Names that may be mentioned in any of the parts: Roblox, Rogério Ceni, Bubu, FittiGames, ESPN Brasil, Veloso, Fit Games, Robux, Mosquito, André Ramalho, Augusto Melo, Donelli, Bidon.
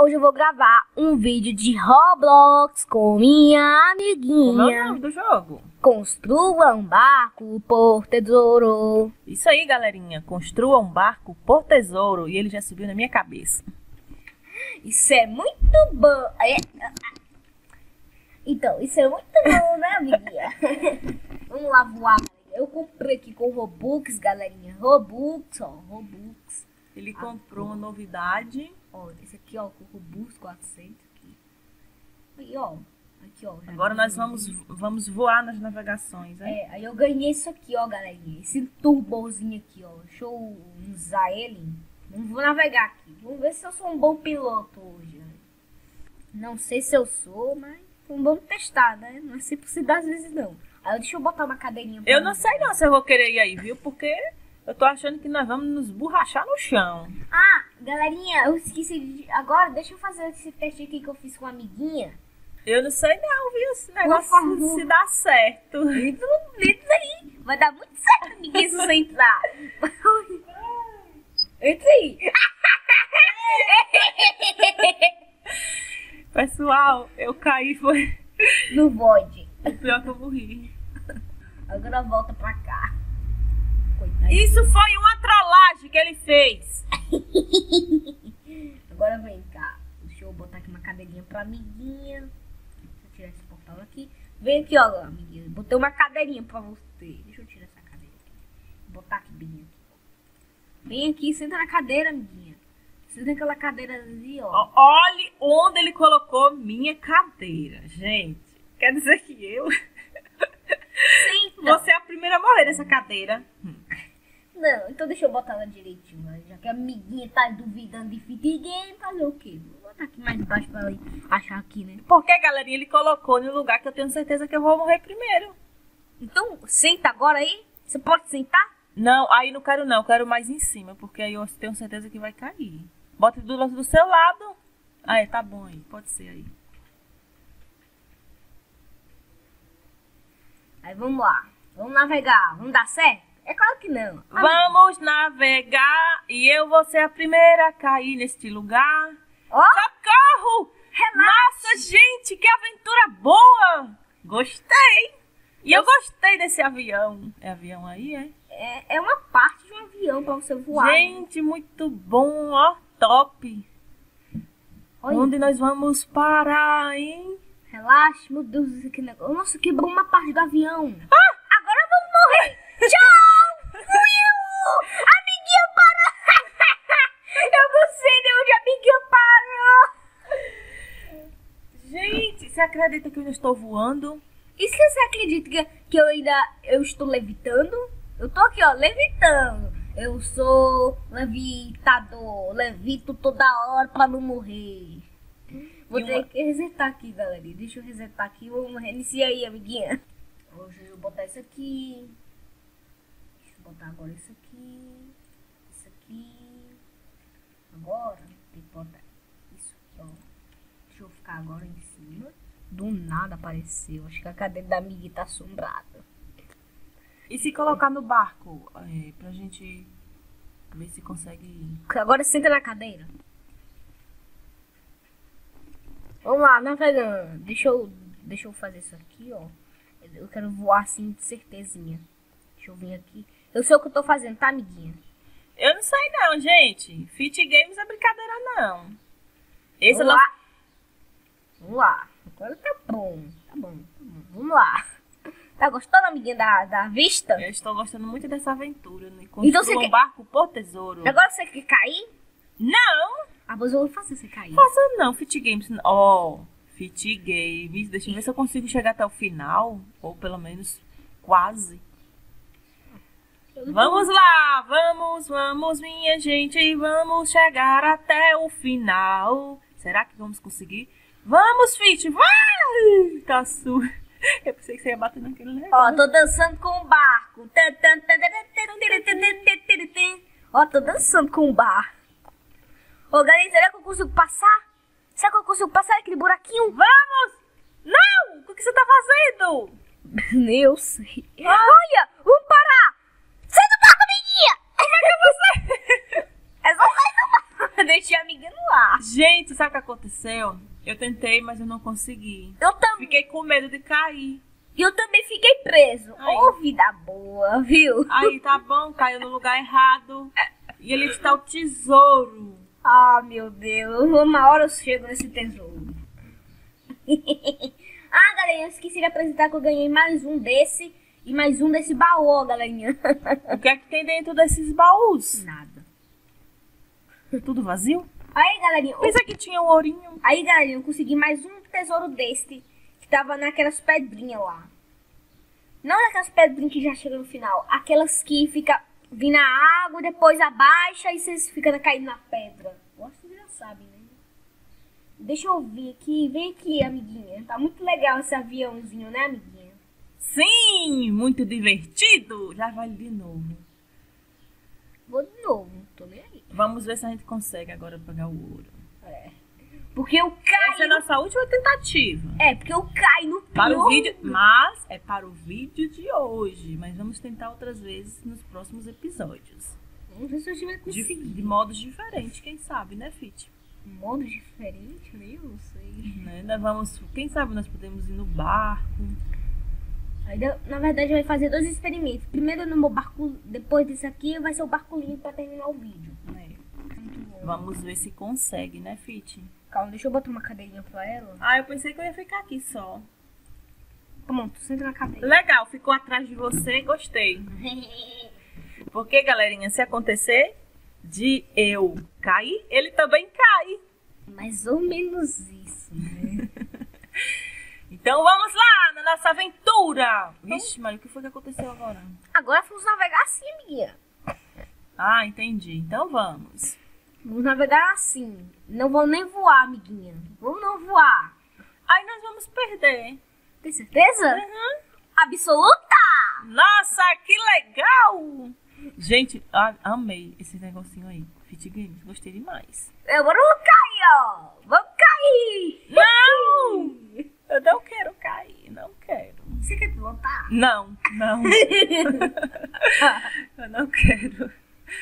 Hoje eu vou gravar um vídeo de Roblox com minha amiguinha. Como é o nome do jogo? Construa um barco por tesouro. Isso aí, galerinha. Construa um barco por tesouro. E ele já subiu na minha cabeça. Isso é muito bom. Então, isso é muito bom, né, amiguinha? Vamos lá voar. Eu comprei aqui com Robux, galerinha. Robux, ó. Robux. Ele comprou uma novidade. Ó, esse aqui, ó, com Robux 400 aqui. Aí, ó. Aqui, ó. Agora nós vamos voar nas navegações, né? É, aí eu ganhei isso aqui, ó, galerinha. Esse turbozinho aqui, ó. Deixa eu usar ele. Não vou navegar aqui. Vamos ver se eu sou um bom piloto hoje. Não sei se eu sou, mas vamos testar, né? Não é sempre se dá às vezes, não. Aí deixa eu botar uma cadeirinha. Eu não sei não se eu vou querer ir aí, viu? Porque... eu tô achando que nós vamos nos borrachar no chão. Ah, galerinha, eu esqueci de... agora, deixa eu fazer esse teste aqui que eu fiz com uma amiguinha. Eu não sei não, viu? Esse negócio se dá certo. Entra aí. Vai dar muito certo, amiguinha, se você entrar. Entra aí. Pessoal, eu caí foi... no void. O pior que eu morri. Agora volta pra cá. Isso foi uma trollagem que ele fez. Agora vem cá. Deixa eu botar aqui uma cadeirinha pra amiguinha. Deixa eu tirar esse portal aqui. Vem aqui, ó, amiguinha. Botei uma cadeirinha pra você. Deixa eu tirar essa cadeira aqui. Vou botar aqui bem aqui. Vem aqui, senta na cadeira, amiguinha. Senta naquela cadeira ali, ó. Olha onde ele colocou minha cadeira, gente. Quer dizer que eu... senta. Você é a primeira a morrer nessa cadeira. Não, então deixa eu botar ela direitinho, né? Já que a amiguinha tá duvidando de FittiGames, fazer o quê? Vou botar aqui mais embaixo pra ela achar aqui, né? Porque, galerinha, ele colocou no lugar que eu tenho certeza que eu vou morrer primeiro. Então, senta agora aí? Você pode sentar? Não, aí não quero não, eu quero mais em cima, porque aí eu tenho certeza que vai cair. Bota do seu lado. Ah, é, tá bom aí, pode ser aí. Aí vamos lá, vamos navegar, vamos dar certo? É claro que não. Vamos navegar e eu vou ser a primeira a cair neste lugar. Oh? Socorro! Relaxa. Nossa, gente, que aventura boa! Gostei! E eu gostei desse avião. É avião aí, é? É uma parte de um avião pra você voar. Gente, muito bom, ó, top! Olha. Onde nós vamos parar, hein? Relaxa, meu Deus, que negócio. Nossa, quebrou uma parte do avião. Ah! Agora vamos morrer! Tchau! Você acredita que eu não estou voando? E se você acredita que eu ainda estou levitando? Eu tô aqui, ó, levitando. Eu sou levitador. Levito toda hora pra não morrer. Vou ter que resetar aqui, galerinha. Deixa eu resetar aqui. Vamos reiniciar aí, amiguinha. Hoje eu vou botar isso aqui. Deixa eu botar agora isso aqui. Isso aqui. Agora tem que botar isso aqui, ó. Deixa eu ficar agora em cima. Do nada apareceu. Acho que a cadeira da amiga tá assombrada. E se colocar no barco? É, pra gente ver se consegue ir. Agora senta na cadeira. Vamos lá, navegando. Deixa eu fazer isso aqui, ó. Eu quero voar assim de certezinha. Deixa eu vir aqui. Eu sei o que eu tô fazendo, tá, amiguinha? Eu não sei não, gente. FittiGames é brincadeira não. Esse lá. Vamos lá. Agora tá bom. Tá bom. Vamos lá. Tá gostando, amiguinha, da vista? Eu estou gostando muito dessa aventura. Né? Então você quer... barco por tesouro. Agora você quer cair? Não. Ah, mas eu vou fazer você cair. Faça não, FittiGames. Ó, FittiGames. Deixa eu ver se eu consigo chegar até o final. Ou pelo menos quase. Vamos lá. Vamos, minha gente. Vamos chegar até o final. Será que vamos conseguir? Vamos, Fit! Vai! Tá sua. Eu pensei que você ia bater naquele negócio. Ó, tô dançando com o barco. Ó, tô dançando com o barco. Ô, galera, será que eu consigo passar? Será que eu consigo passar naquele buraquinho? Vamos! Não! O que você tá fazendo? Eu sei. Olha! Vamos parar! Sai do barco, menina! Como é que você... é só sair do barco. deixei a amiga no ar. Gente, sabe o que aconteceu? Eu tentei, mas eu não consegui. Eu também. Fiquei com medo de cair. E eu também fiquei preso. Ô, vida boa, viu? Aí, tá bom, caiu no lugar errado. E ele está o tesouro. Ah, meu Deus. Uma hora eu chego nesse tesouro. Ah, galerinha, eu esqueci de apresentar que eu ganhei mais um desse. E mais um desse baú, galerinha. O que é que tem dentro desses baús? Nada. Tudo vazio? Aí, galerinha... Pensa que tinha um ourinho. Aí, galerinha, eu consegui mais um tesouro deste. Que tava naquelas pedrinhas lá. Não naquelas pedrinhas que já chegam no final. Aquelas que fica vindo na água, depois abaixa e vocês ficam caindo na pedra. Eu acho que já sabem, né? Deixa eu ver aqui. Vem aqui, amiguinha. Tá muito legal esse aviãozinho, né, amiguinha? Sim! Muito divertido! Já vai de novo. Vou de novo. Não tô nem aí. Vamos ver se a gente consegue agora pegar o ouro. É. Porque eu caio... Essa é a nossa última tentativa. É, porque eu caio no pior. Mas é para o vídeo de hoje. Mas vamos tentar outras vezes nos próximos episódios. Vamos ver se a gente vai conseguir. De modos diferentes, quem sabe, né, Fit? Modo diferente? Meu, não sei. Ainda vamos... Quem sabe nós podemos ir no barco. Na verdade, vai fazer dois experimentos. Primeiro no meu barco, depois disso aqui, vai ser o barco limpo pra terminar o vídeo. É. Vamos ver se consegue, né, Fit? Calma, deixa eu botar uma cadeirinha pra ela. Ah, eu pensei que eu ia ficar aqui só. Pronto, senta na cadeira. Legal, ficou atrás de você, gostei. Porque, galerinha, se acontecer de eu cair, ele também cai. Mais ou menos isso, né? Então vamos lá na nossa aventura. Vixe, mas o que foi que aconteceu agora? Agora vamos navegar assim, amiguinha. Ah, entendi. Então vamos. Vamos navegar assim. Não vão nem voar, amiguinha. Vamos não voar. Aí nós vamos perder. Tem certeza? Uhum. Absoluta! Nossa, que legal! Gente, amei esse negocinho aí. Fit Games, gostei demais. Agora eu vou cair, ó. Vamos cair! Não! Eu não quero cair, não quero. Você quer pilotar? Não, não. Eu não quero.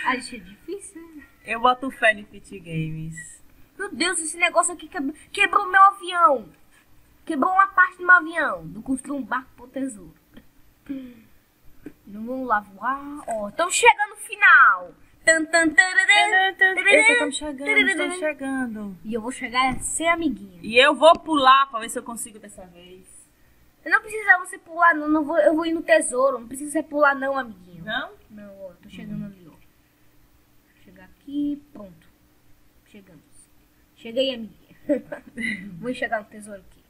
Acho difícil, né? Eu boto fé em Fit Games. Meu Deus, esse negócio aqui quebrou meu avião. Quebrou uma parte do meu avião. Não construiu um barco pro tesouro. Não vamos lá voar. Ó, estamos chegando no final. Estamos chegando. E eu vou chegar a ser amiguinha. E eu vou pular pra ver se eu consigo dessa vez. Eu não precisa você pular, não. Eu vou ir no tesouro. Não precisa você pular, não, amiguinho. Não? Não, ó, tô chegando ali, ó. Vou chegar aqui, pronto. Chegamos. Cheguei, amiguinha. Vou chegar no tesouro aqui.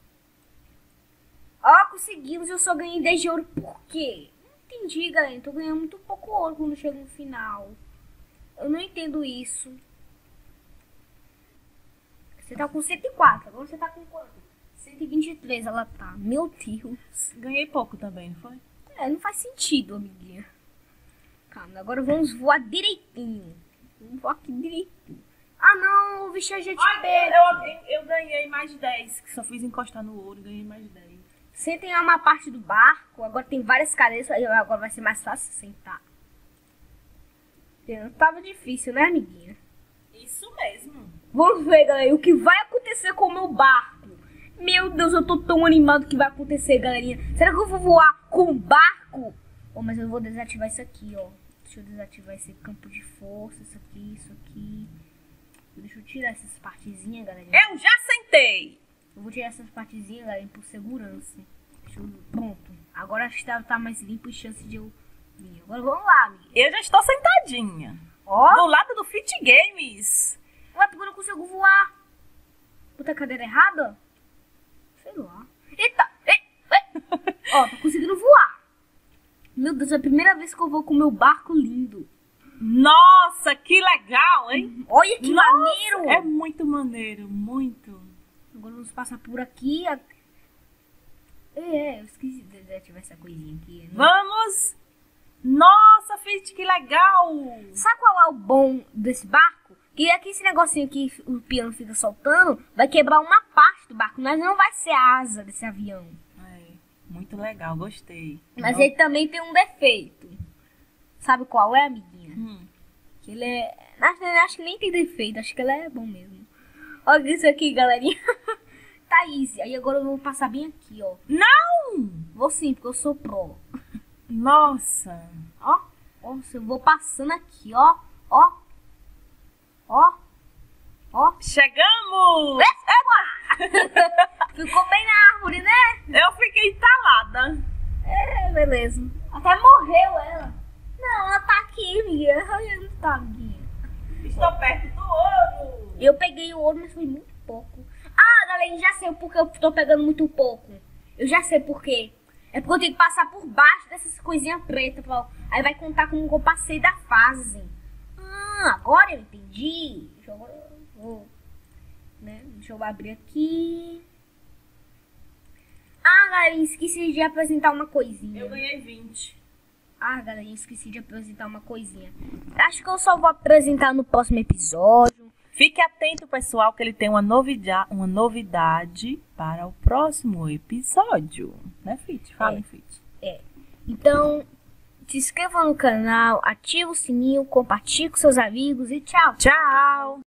Ó, conseguimos. Eu só ganhei 10 de ouro. Por quê? Não entendi, galera. Tô ganhando muito pouco ouro quando chega no final. Eu não entendo isso. Você tá com 104. Agora você tá com quanto? 123 ela tá. Meu Deus. Ganhei pouco também, não foi? É, não faz sentido, amiguinha. Calma, agora vamos voar direitinho. Vamos voar aqui direitinho. Ah, não. O bicho é gente perto. Eu ganhei mais 10. Que só fiz encostar no ouro e ganhei mais 10. Você tem uma parte do barco. Agora tem várias cadeiras. Agora vai ser mais fácil sentar. Tava difícil, né, amiguinha? Isso mesmo. Vamos ver, galera, o que vai acontecer com o meu barco. Meu Deus, eu tô tão animado que vai acontecer, galerinha. Será que eu vou voar com o barco? Oh, mas eu vou desativar isso aqui, ó. Deixa eu desativar esse campo de força, isso aqui, isso aqui. Deixa eu tirar essas partezinhas, galerinha. Eu já sentei. Eu vou tirar essas partezinhas, galerinha, por segurança. Deixa eu... Pronto. Agora acho que tá mais limpo e chance de eu... Agora vamos lá, amiga. Eu já estou sentadinha. Ó. Do lado do Fit Games. Ué, porque eu não consigo voar. Puta, cadeira errada? Sei lá. Eita! Ó, tô conseguindo voar. Meu Deus, é a primeira vez que eu vou com o meu barco lindo. Nossa, que legal, hein? Olha que maneiro! É muito maneiro, muito. Agora vamos passar por aqui. Eu esqueci de desativar essa coisinha aqui. Né? Vamos! Nossa, Fit, que legal! Sabe qual é o bom desse barco? Que aqui esse negocinho que o piano fica soltando vai quebrar uma parte do barco, mas não vai ser a asa desse avião. É, muito legal, gostei. Mas ele também tem um defeito. Sabe qual é, amiguinha? Que ele é Acho que nem tem defeito, acho que ela é bom mesmo. Olha isso aqui, galerinha. Tá easy. Aí agora eu vou passar bem aqui, ó. Não! Vou sim, porque eu sou pro. Nossa. Ó. Nossa, eu vou passando aqui, ó. Ó. Ó. Ó. Chegamos! Ficou bem na árvore, né? Eu fiquei entalada. É, beleza. Até morreu ela. Não, ela tá aqui, minha. Ela não tá aqui. Estou perto do ouro. Eu peguei o ouro, mas foi muito pouco. Ah, galera, já sei porque eu tô pegando muito pouco. Eu já sei por quê. É porque eu tenho que passar por baixo dessas coisinhas pretas, Paulo. Aí vai contar como eu passei da fase. Ah, agora eu entendi. Deixa eu abrir aqui. Ah, galera, esqueci de apresentar uma coisinha. Eu ganhei 20. Ah, galera, esqueci de apresentar uma coisinha. Acho que eu só vou apresentar no próximo episódio. Fique atento, pessoal, que ele tem uma novidade para o próximo episódio. Né, Fit? Fala, Fit. É. Então, se inscreva no canal, ative o sininho, compartilhe com seus amigos e tchau. Tchau!